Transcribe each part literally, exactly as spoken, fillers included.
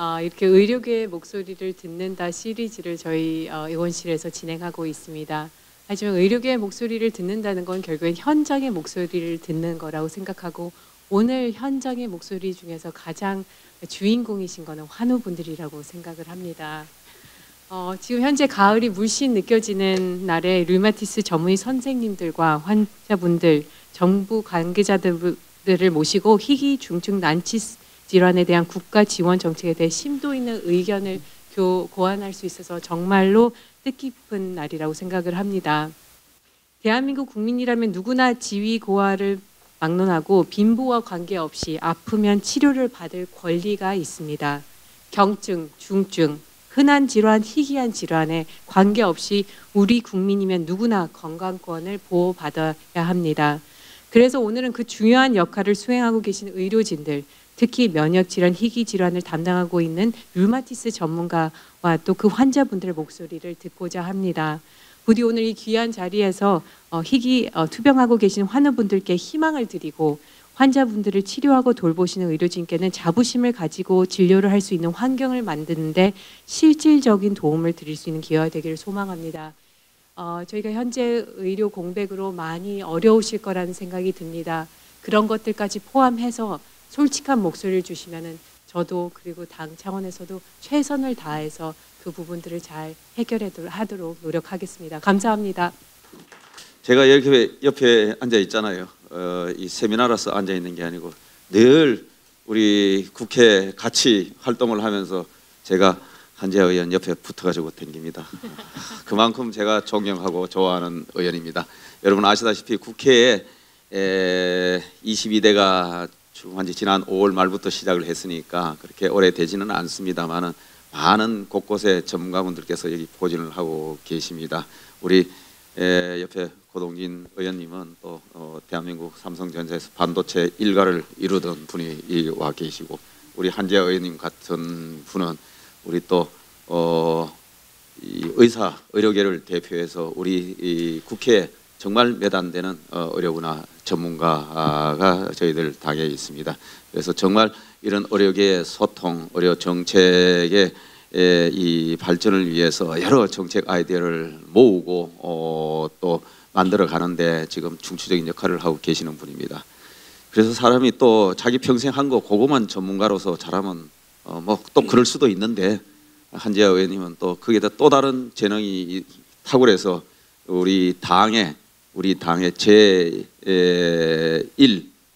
어, 이렇게 의료계의 목소리를 듣는다 시리즈를 저희 어, 의원실에서 진행하고 있습니다. 하지만 의료계의 목소리를 듣는다는 건 결국엔 현장의 목소리를 듣는 거라고 생각하고, 오늘 현장의 목소리 중에서 가장 주인공이신 거는 환우분들이라고 생각을 합니다. 어, 지금 현재 가을이 물씬 느껴지는 날에 류마티스 전문의 선생님들과 환자분들, 정부 관계자들을 모시고 희귀 중증 난치스 질환에 대한 국가 지원 정책에 대해 심도 있는 의견을 교, 고안할 수 있어서 정말로 뜻깊은 날이라고 생각을 합니다. 대한민국 국민이라면 누구나 지위 고하를 막론하고 빈부와 관계없이 아프면 치료를 받을 권리가 있습니다. 경증, 중증, 흔한 질환, 희귀한 질환에 관계없이 우리 국민이면 누구나 건강권을 보호받아야 합니다. 그래서 오늘은 그 중요한 역할을 수행하고 계신 의료진들, 특히 면역질환, 희귀질환을 담당하고 있는 류마티스 전문가와 또 그 환자분들의 목소리를 듣고자 합니다. 부디 오늘 이 귀한 자리에서 어, 희귀 어, 투병하고 계신 환우분들께 희망을 드리고, 환자분들을 치료하고 돌보시는 의료진께는 자부심을 가지고 진료를 할 수 있는 환경을 만드는 데 실질적인 도움을 드릴 수 있는 기회가 되기를 소망합니다. 어, 저희가 현재 의료 공백으로 많이 어려우실 거라는 생각이 듭니다. 그런 것들까지 포함해서 솔직한 목소리를 주시면은 저도 그리고 당 차원에서도 최선을 다해서 그 부분들을 잘 해결하도록 노력하겠습니다. 감사합니다. 제가 이렇게 옆에 앉아 있잖아요. 어, 이 세미나라서 앉아 있는 게 아니고 늘 우리 국회 같이 활동을 하면서 제가 한지아 의원 옆에 붙어가지고 댕깁니다. 그만큼 제가 존경하고 좋아하는 의원입니다. 여러분 아시다시피 국회에 에, 이십이 대가 한지 지난 오월 말부터 시작을 했으니까 그렇게 오래 되지는 않습니다만은 많은 곳곳에 전문가분들께서 여기 포진을 하고 계십니다. 우리 옆에 고동진 의원님은 또 어 대한민국 삼성전자에서 반도체 일가를 이루던 분이 와 계시고, 우리 한지아 의원님 같은 분은 우리 또 어 이 의사 의료계를 대표해서 우리 이 국회에 정말 몇 안 되는 의료구나 전문가가 저희들 당에 있습니다. 그래서 정말 이런 의료계의 소통, 의료 정책의 이 발전을 위해서 여러 정책 아이디어를 모으고 어, 또 만들어가는데 지금 중추적인 역할을 하고 계시는 분입니다. 그래서 사람이 또 자기 평생 한 거 그거만 전문가로서 잘하면 어, 뭐 또 그럴 수도 있는데, 한지아 의원님은 또 거기에다 또 다른 재능이 탁월해서 우리 당의 우리 당의 제일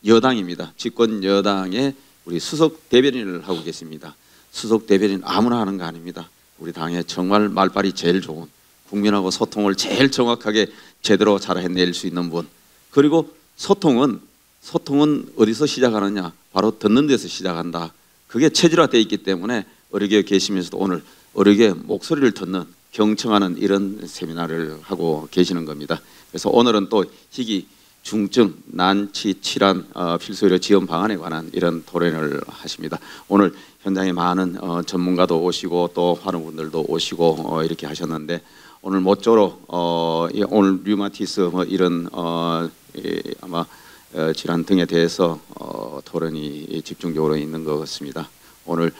여당입니다. 집권 여당의 우리 수석 대변인을 하고 계십니다. 수석 대변인 아무나 하는 거 아닙니다. 우리 당의 정말 말빨이 제일 좋은, 국민하고 소통을 제일 정확하게 제대로 잘 해낼 수 있는 분. 그리고 소통은 소통은 어디서 시작하느냐? 바로 듣는 데서 시작한다. 그게 체질화되어 있기 때문에 의료계에 계시면서도 오늘 의료계의 목소리를 듣는, 경청하는 이런 세미나를 하고 계시는 겁니다. 그래서 오늘은 또 희귀, 중증, 난치, 질환, 어, 필수의료 지원 방안에 관한 이런 토론을 하십니다. 오늘 현장에 많은 어, 전문가도 오시고 또 환우분들도 오시고 어, 이렇게 하셨는데, 오늘 모쪼록 어, 예, 오늘 류마티스 뭐 이런 어, 예, 아마 어, 질환 등에 대해서 어, 토론이 집중적으로 있는 것 같습니다. 오늘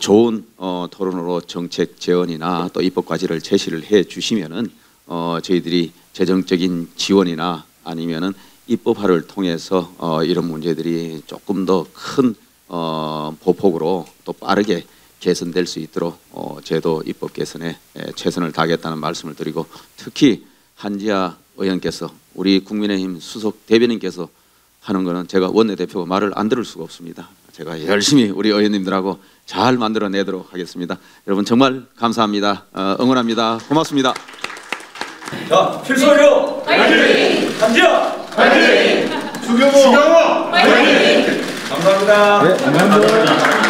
좋은 어, 토론으로 정책 제언이나 또 입법 과제를 제시를 해 주시면은 어, 저희들이 재정적인 지원이나 아니면은 입법화를 통해서 어, 이런 문제들이 조금 더 큰 어, 보폭으로 또 빠르게 개선될 수 있도록 어, 제도 입법 개선에 최선을 다하겠다는 말씀을 드리고, 특히 한지아 의원께서, 우리 국민의힘 수석 대변인께서 하는 거는 제가 원내대표가 말을 안 들을 수가 없습니다. 제가 열심히 우리 의원님들하고 잘 만들어내도록 하겠습니다. 여러분 정말 감사합니다. 어, 응원합니다. 고맙습니다. 자, 필수의료 파이팅! 한지아 파이팅! 주경호 파이팅! 감사합니다. 네, 감사합니다.